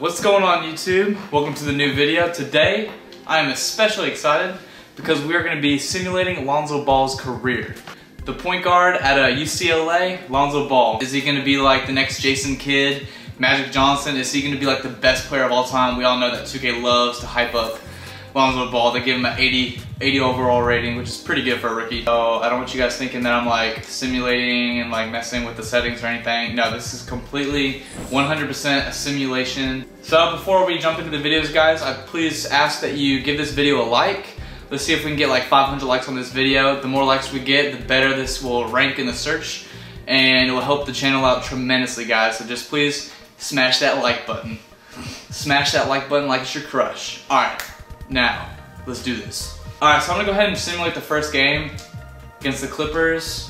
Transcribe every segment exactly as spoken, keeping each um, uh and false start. What's going on, YouTube? Welcome to the new video. Today, I am especially excited because we are going to be simulating Lonzo Ball's career. The point guard at uh, U C L A, Lonzo Ball. Is he going to be like the next Jason Kidd, Magic Johnson? Is he going to be like the best player of all time? We all know that two K loves to hype up Lonzo Ball. They give him an eighty, eighty overall rating, which is pretty good for a rookie. So I don't want you guys thinking that I'm like simulating and like messing with the settings or anything. No, this is completely one hundred percent a simulation. So before we jump into the videos, guys, I please ask that you give this video a like. Let's see if we can get like five hundred likes on this video. The more likes we get, the better this will rank in the search, and it will help the channel out tremendously, guys. So just please smash that like button. Smash that like button like it's your crush. All right. Now, let's do this. Alright, so I'm gonna go ahead and simulate the first game against the Clippers.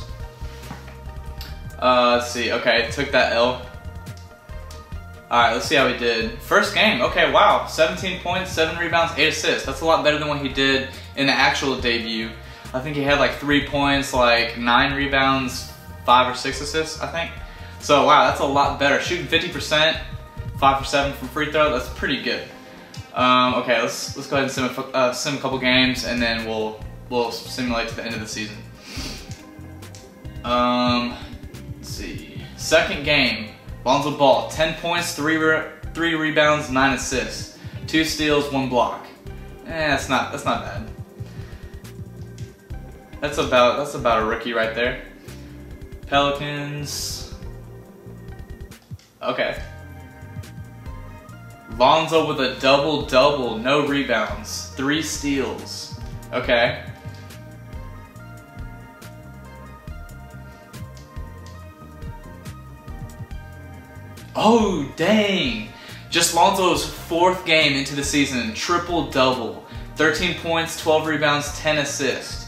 Uh, let's see, okay, took that L. Alright, let's see how he did. First game, okay, wow, seventeen points, seven rebounds, eight assists. That's a lot better than what he did in the actual debut. I think he had like three points, like nine rebounds, five or six assists, I think. So, wow, that's a lot better. Shooting fifty percent, five for seven from free throw, that's pretty good. Um, okay, let's let's go ahead and sim a, uh, sim a couple games, and then we'll we'll simulate to the end of the season. Um, let's see. Second game, Lonzo Ball, ten points, three re three rebounds, nine assists, two steals, one block. Eh, that's not that's not bad. That's about that's about a rookie right there. Pelicans. Okay. Lonzo with a double-double, no rebounds, three steals. Okay. Oh, dang. Just Lonzo's fourth game into the season, triple-double. thirteen points, twelve rebounds, ten assists.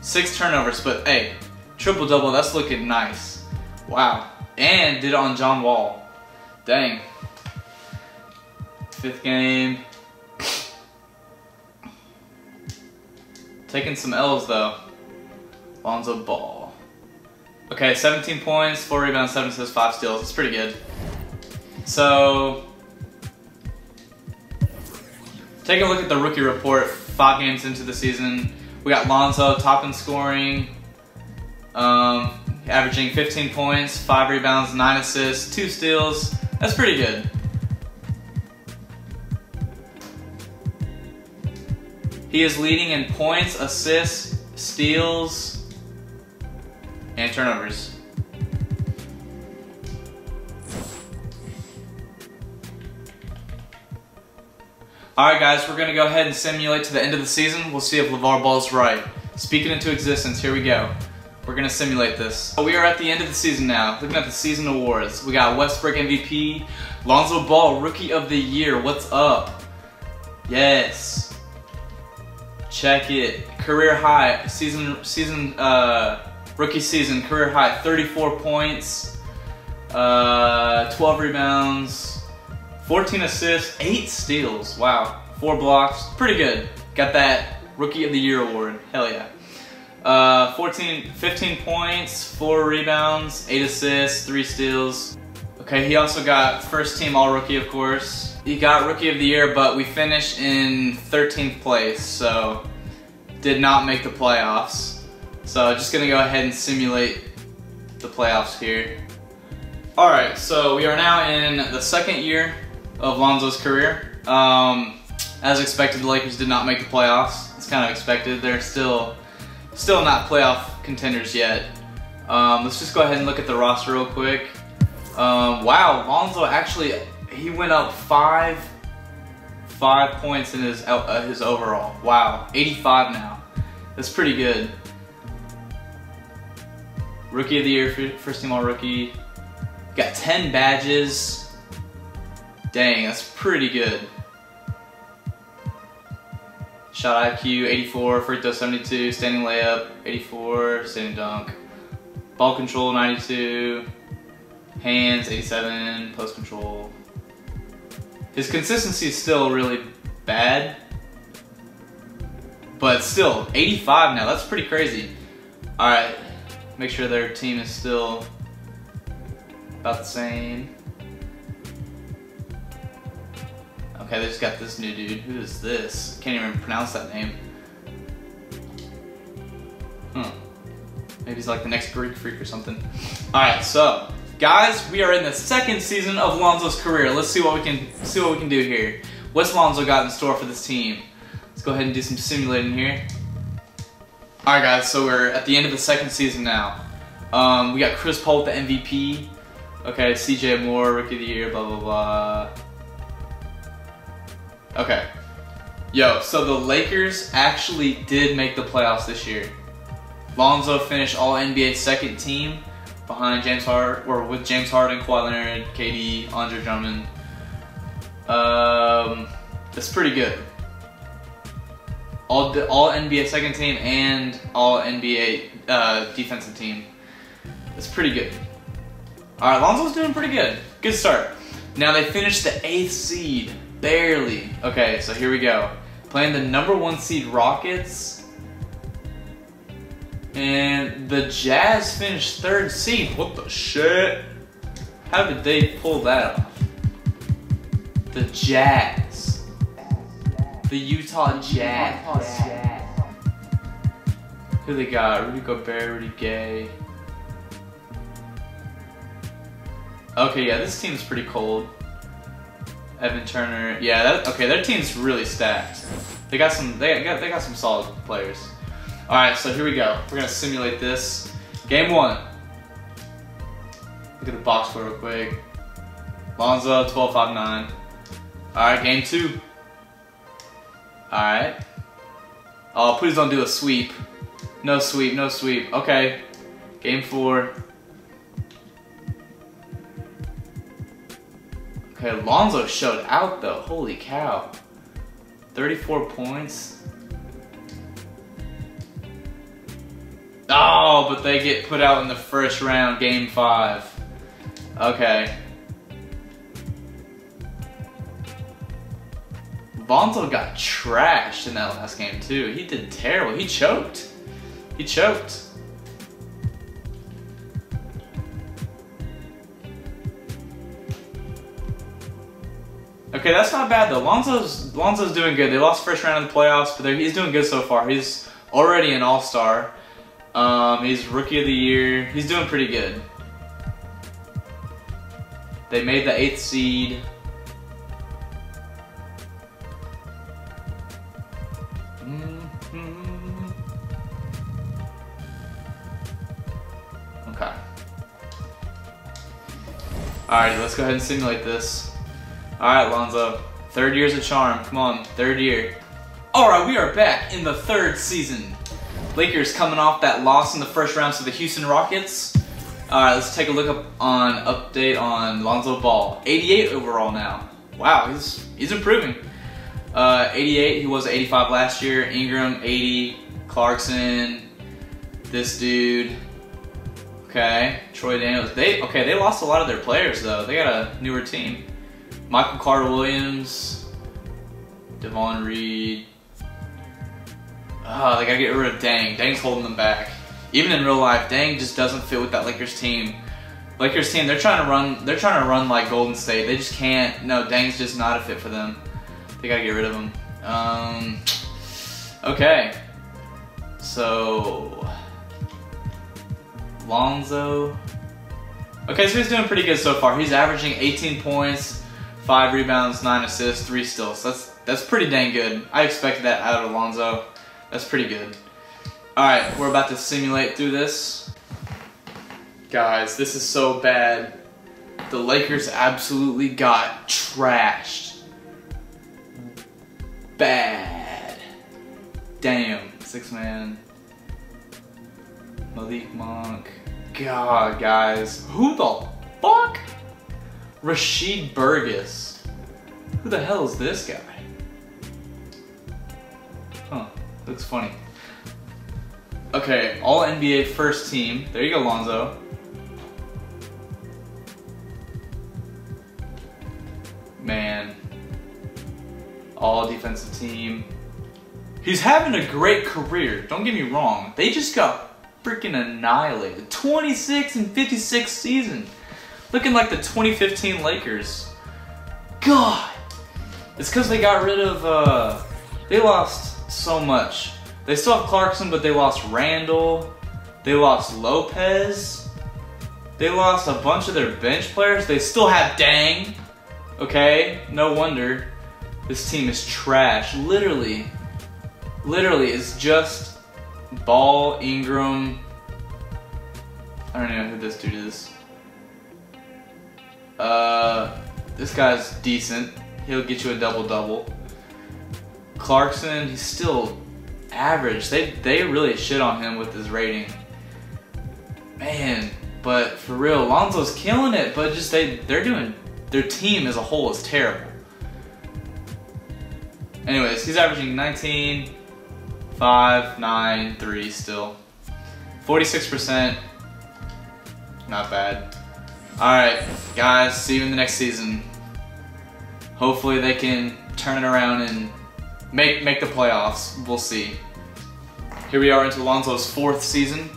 six turnovers, but hey, triple-double, that's looking nice. Wow. And did it on John Wall. Dang. Fifth game. Taking some L's though. Lonzo Ball. Okay, seventeen points, four rebounds, seven assists, five steals. It's pretty good. So, take a look at the rookie report. Five games into the season, we got Lonzo top in scoring, um, averaging fifteen points, five rebounds, nine assists, two steals. That's pretty good. He is leading in points, assists, steals, and turnovers. Alright guys, we're going to go ahead and simulate to the end of the season. We'll see if LaVar Ball's right. Speaking into existence, here we go. We're going to simulate this. We are at the end of the season now. Looking at the season awards. We got Westbrook M V P, Lonzo Ball Rookie of the Year. What's up? Yes. Check it. Career high season season uh, rookie season career high thirty-four points, uh, twelve rebounds, fourteen assists, eight steals. Wow, four blocks. Pretty good. Got that Rookie of the Year award. Hell yeah. Uh, fourteen, fifteen points, four rebounds, eight assists, three steals. Okay, he also got first team all rookie, of course. He got Rookie of the Year, but we finished in thirteenth place, so did not make the playoffs. So just gonna go ahead and simulate the playoffs here. All right, so we are now in the second year of Lonzo's career. Um, as expected, the Lakers did not make the playoffs. It's kind of expected. They're still, still not playoff contenders yet. Um, let's just go ahead and look at the roster real quick. Um, wow, Lonzo actually, he went up five, five points in his uh, his overall. Wow, eighty-five now. That's pretty good. Rookie of the Year, first team all rookie. Got ten badges. Dang, that's pretty good. Shot I Q eighty-four, free throw seventy-two, standing layup eighty-four, standing dunk, ball control ninety-two. Hands, eighty-seven, post control. His consistency is still really bad, but still, eighty-five now, that's pretty crazy. All right, make sure their team is still about the same. Okay, they just got this new dude. Who is this? Can't even pronounce that name. Hmm. Maybe he's like the next Greek freak or something. Alright, so guys, we are in the second season of Lonzo's career. Let's see what we can see what we can do here. What's Lonzo got in store for this team? Let's go ahead and do some simulating here. Alright guys, so we're at the end of the second season now. Um, we got Chris Paul with the M V P. Okay, C J Moore, Rookie of the Year, blah blah blah. Okay. Yo, so the Lakers actually did make the playoffs this year. Lonzo finished All N B A second team behind James Harden, or with James Harden, Kawhi Leonard, K D, Andre Drummond. Um, that's pretty good. All All N B A second team and All N B A uh, defensive team. That's pretty good. All right, Lonzo's doing pretty good. Good start. Now they finished the eighth seed, barely. Okay, so here we go. Playing the number one seed Rockets. And the Jazz finished third seed. What the shit? How did they pull that off? The Jazz. The Utah Jazz. Who they got? Rudy Gobert, Rudy Gay. Okay, yeah, this team's pretty cold. Evan Turner. Yeah, that, okay, their team's really stacked. They got some. They got. They got some solid players. All right, so here we go. We're gonna simulate this. Game one. Look at the box score real quick. Lonzo, twelve, five, nine. All right, game two. All right. Oh, please don't do a sweep. No sweep, no sweep. Okay. Game four. Okay, Lonzo showed out though. Holy cow. thirty-four points. Oh, but they get put out in the first round, game five. Okay. Lonzo got trashed in that last game too. He did terrible. He choked. He choked. Okay, that's not bad though. Lonzo's Lonzo's doing good. They lost first round in the playoffs, but he's doing good so far. He's already an all-star. Um, he's Rookie of the Year. He's doing pretty good. They made the eighth seed. Mm-hmm. Okay. Alrighty, let's go ahead and simulate this. Alright, Lonzo. Third year's a charm. Come on, third year. Alright, we are back in the third season. Lakers coming off that loss in the first round to the Houston Rockets. Alright, let's take a look up on update on Lonzo Ball. eighty-eight overall now. Wow, he's he's improving. Uh, eighty-eight, he was eighty-five last year. Ingram, eighty. Clarkson, this dude. Okay, Troy Daniels. They okay, they lost a lot of their players though. They got a newer team. Michael Carter-Williams, Devon Reed. Oh, they gotta get rid of Deng. Deng's holding them back. Even in real life, Deng just doesn't fit with that Lakers team. Lakers team, they're trying to run. They're trying to run like Golden State. They just can't. No, Deng's just not a fit for them. They gotta get rid of him. Um, okay. So Lonzo. Okay, so he's doing pretty good so far. He's averaging eighteen points, five rebounds, nine assists, three steals. That's that's pretty dang good. I expected that out of Lonzo. That's pretty good. Alright, we're about to simulate through this. Guys, this is so bad. The Lakers absolutely got trashed. Bad. Damn. Six man. Malik Monk. God, guys. Who the fuck? Rasheed Burgess. Who the hell is this guy? Looks funny. Okay, All N B A first team. There you go, Lonzo. Man. All defensive team. He's having a great career. Don't get me wrong. They just got freaking annihilated. twenty-six and fifty-six season. Looking like the twenty fifteen Lakers. God. It's because they got rid of, uh, they lost so much. They still have Clarkson, but they lost Randall. They lost Lopez. They lost a bunch of their bench players. They still have Deng. Okay, no wonder. This team is trash. Literally, literally, it's just Ball, Ingram. I don't know who this dude is. Uh, this guy's decent. He'll get you a double-double. Clarkson, he's still average. They they really shit on him with his rating. Man, but for real, Lonzo's killing it, but just they they're doing their team as a whole is terrible. Anyways, he's averaging nineteen, five, nine, three still. forty-six percent. Not bad. Alright, guys, see you in the next season. Hopefully they can turn it around and make make the playoffs. We'll see. Here we are into Lonzo's fourth season.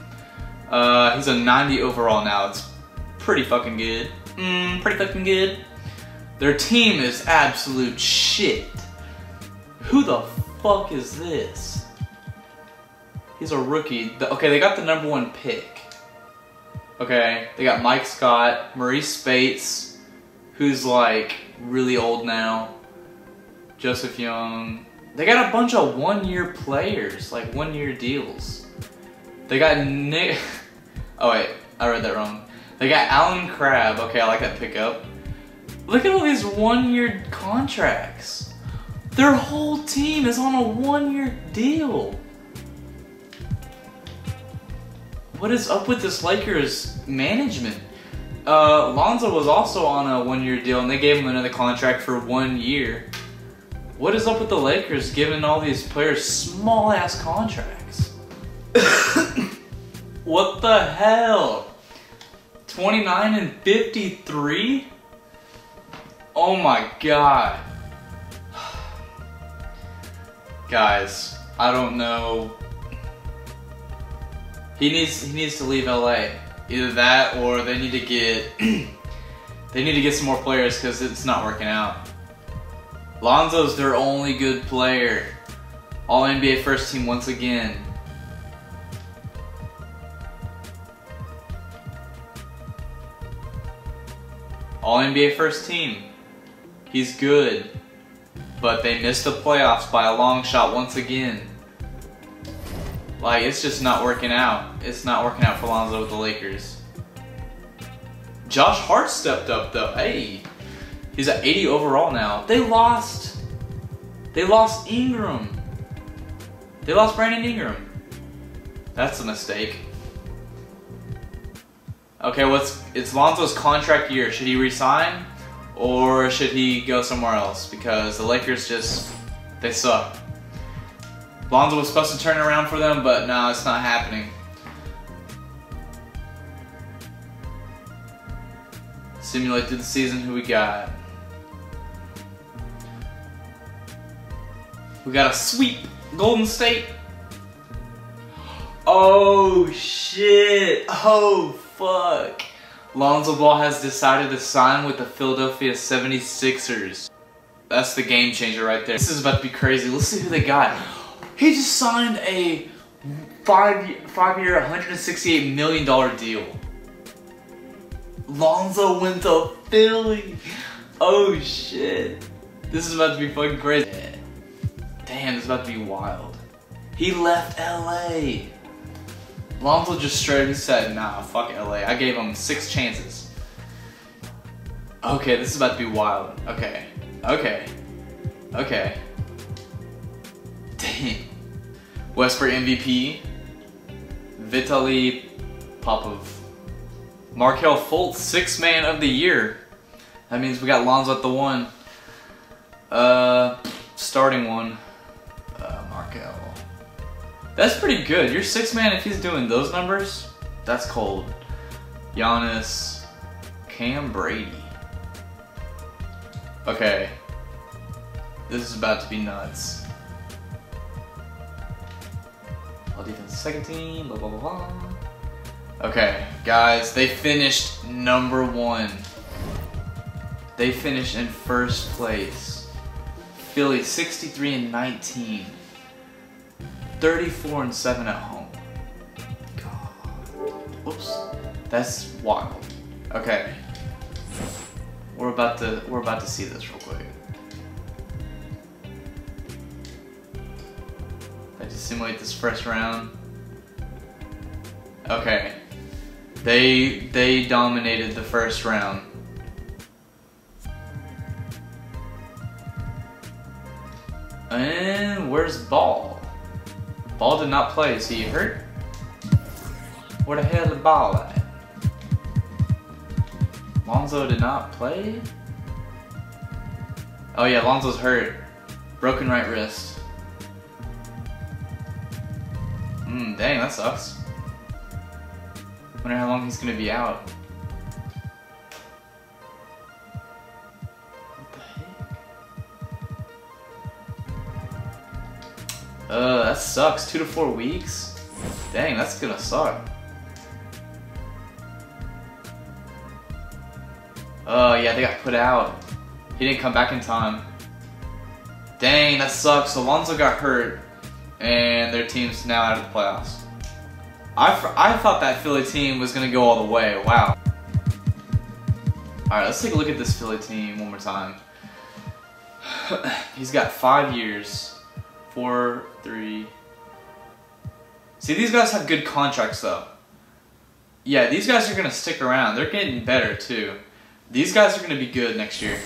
Uh, he's a ninety overall now. It's pretty fucking good. Mmm, pretty fucking good. Their team is absolute shit. Who the fuck is this? He's a rookie. Okay, they got the number one pick. Okay, they got Mike Scott, Maurice Spates, who's like really old now, Joseph Young. They got a bunch of one-year players, like one-year deals. They got Nick, oh wait, I read that wrong. They got Alan Crabbe, okay, I like that pickup. Look at all these one-year contracts. Their whole team is on a one-year deal. What is up with this Lakers management? Uh, Lonzo was also on a one-year deal, and they gave him another contract for one year. What is up with the Lakers giving all these players small-ass contracts? What the hell? twenty-nine and fifty-three? Oh my god. Guys, I don't know. He needs he needs to leave L A. Either that, or they need to get they need to get some more players because it's not working out. Lonzo's their only good player. All N B A first team once again. All N B A first team. He's good, but they missed the playoffs by a long shot once again. Like, it's just not working out. It's not working out for Lonzo with the Lakers. Josh Hart stepped up, though. Hey, he's at eighty overall now. They lost. They lost Ingram. They lost Brandon Ingram. That's a mistake. Okay, what's it's Lonzo's contract year. Should he resign, or should he go somewhere else? Because the Lakers just, they suck. Lonzo was supposed to turn around for them, but no, it's not happening. Simulate through the season who we got. We got a sweep. Golden State. Oh, shit. Oh, fuck. Lonzo Ball has decided to sign with the Philadelphia seventy-sixers. That's the game changer right there. This is about to be crazy. Let's see who they got. He just signed a five, five-year, one hundred sixty-eight million dollar deal. Lonzo went to Philly. Oh, shit. This is about to be fucking crazy. Damn, this is about to be wild. He left L A. Lonzo just straight said, nah, fuck L A. I gave him six chances. Okay, this is about to be wild. Okay, okay, okay. Dang. Westbrook M V P, Vitaly Popov, Markelle Fultz, sixth man of the year. That means we got Lonzo at the one. Uh, starting one, uh, Markelle. That's pretty good. Your sixth man, if he's doing those numbers, that's cold. Giannis, Cam Brady. Okay, this is about to be nuts. All defense second team, blah, blah, blah, blah. Okay, guys, they finished number one. They finished in first place. Philly sixty-three and nineteen, thirty-four and seven at home. God. Whoops. That's wild. Okay. We're about to we're about to see this real quick. Let's simulate this first round. Okay. They they dominated the first round. And where's Ball? Ball did not play. Is he hurt? Where the hell is Ball at? Lonzo did not play? Oh yeah, Lonzo's hurt. Broken right wrist. Hmm, dang, that sucks. Wonder how long he's gonna be out. What the heck? Uh, that sucks. Two to four weeks? Dang, that's gonna suck. Oh, uh, yeah, they got put out. He didn't come back in time. Dang, that sucks. Lonzo got hurt, and their team's now out of the playoffs. I, I thought that Philly team was going to go all the way. Wow. Alright, let's take a look at this Philly team one more time. He's got five years. Four, three. See, these guys have good contracts, though. Yeah, these guys are going to stick around. They're getting better, too. These guys are going to be good next year.